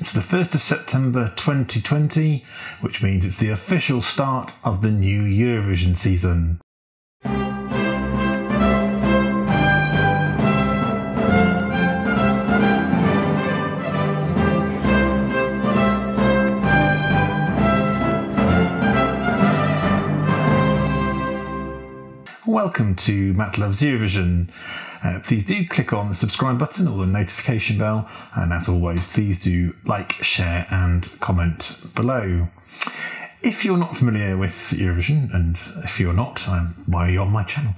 It's the 1st of September 2020, which means it's the official start of the new Eurovision season. Welcome to Matt Loves Eurovision. Please do click on the subscribe button or the notification bell, and as always please do like, share and comment below. If you're not familiar with Eurovision, and if you're not, why are you on my channel?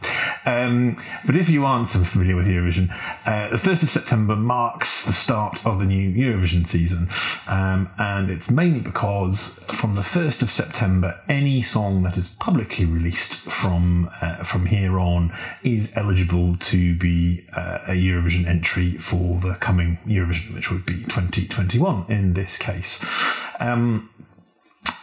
But if you aren't so familiar with Eurovision, the 1st of September marks the start of the new Eurovision season, and it's mainly because from the 1st of September any song that is publicly released from here on is eligible to be a Eurovision entry for the coming Eurovision, which would be 2021 in this case.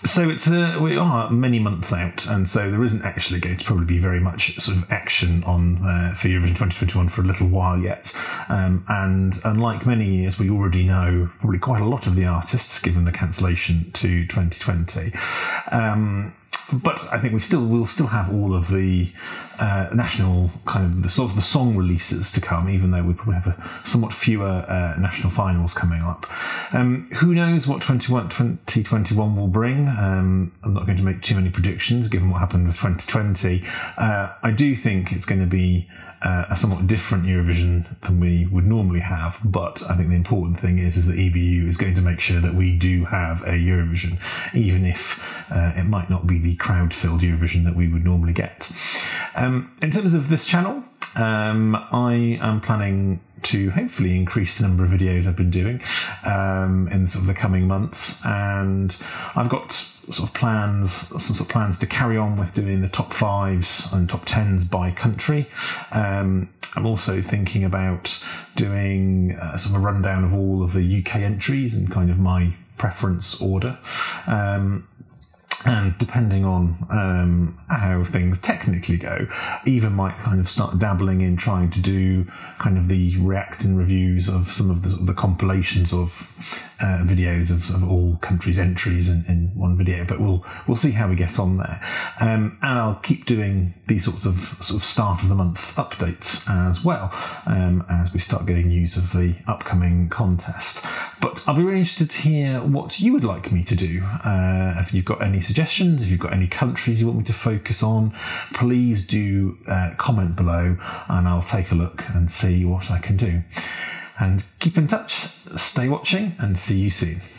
So we are many months out, and so there isn't actually going to probably be very much sort of action on for Eurovision 2021 for a little while yet. And unlike many years, we already know probably quite a lot of the artists given the cancellation to 2020. But I think we'll still have all of the national kind of the song releases to come, even though we probably have a somewhat fewer national finals coming up. Who knows what 2021 will bring? I'm not going to make too many predictions given what happened with 2020. I do think it's going to be a somewhat different Eurovision than we would normally have, but I think the important thing is that EBU is going to make sure that we do have a Eurovision, even if it might not be the crowd-filled Eurovision that we would normally get. In terms of this channel, I am planning to hopefully increase the number of videos I've been doing in sort of the coming months, and I've got some sort of plans to carry on with doing the top 5s and top 10s by country. I'm also thinking about doing sort of a rundown of all of the UK entries and kind of my preference order. And depending on how things technically go, even might kind of start dabbling in trying to do kind of the react and reviews of some of the compilations of videos of all countries' entries in one video. But we'll see how we get on there. And I'll keep doing these sort of start of the month updates as well, as we start getting news of the upcoming contest. But I'll be really interested to hear what you would like me to do. If you've got any suggestions, if you've got any countries you want me to focus on, please do comment below and I'll take a look and see what I can do. And keep in touch, stay watching, and see you soon.